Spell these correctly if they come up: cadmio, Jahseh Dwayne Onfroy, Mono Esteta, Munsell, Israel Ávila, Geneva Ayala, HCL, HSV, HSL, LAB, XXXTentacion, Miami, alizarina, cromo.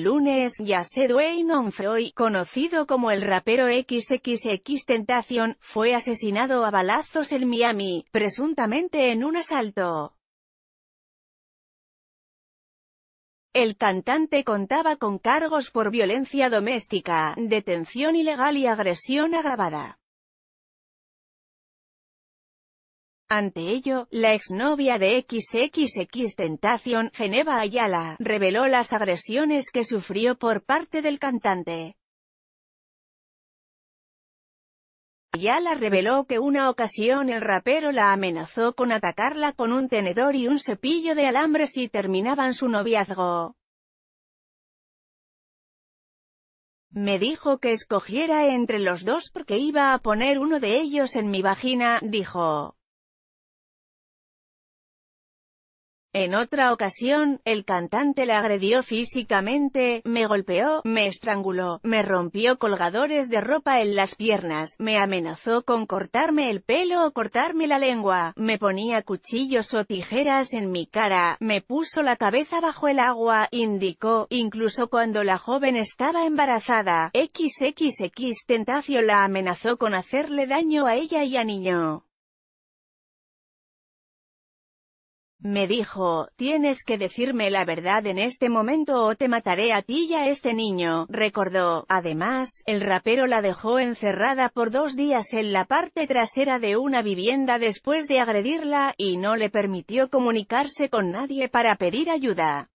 el lunes, Jahseh Dwayne Onfroy, conocido como el rapero XXXTentacion, fue asesinado a balazos en Miami, presuntamente en un asalto. El cantante contaba con cargos por violencia doméstica, detención ilegal y agresión agravada. Ante ello, la exnovia de XXXTentacion, Geneva Ayala, reveló las agresiones que sufrió por parte del cantante. Ayala reveló que una ocasión el rapero la amenazó con atacarla con un tenedor y un cepillo de alambre si terminaban su noviazgo. Me dijo que escogiera entre los dos porque iba a poner uno de ellos en mi vagina, dijo. En otra ocasión, el cantante la agredió físicamente, me golpeó, me estranguló, me rompió colgadores de ropa en las piernas, me amenazó con cortarme el pelo o cortarme la lengua, me ponía cuchillos o tijeras en mi cara, me puso la cabeza bajo el agua, indicó, incluso cuando la joven estaba embarazada. XXXTentacion la amenazó con hacerle daño a ella y a niño. Me dijo, tienes que decirme la verdad en este momento o te mataré a ti y a este niño, recordó. Además, el rapero la dejó encerrada por 2 días en la parte trasera de una vivienda después de agredirla, y no le permitió comunicarse con nadie para pedir ayuda.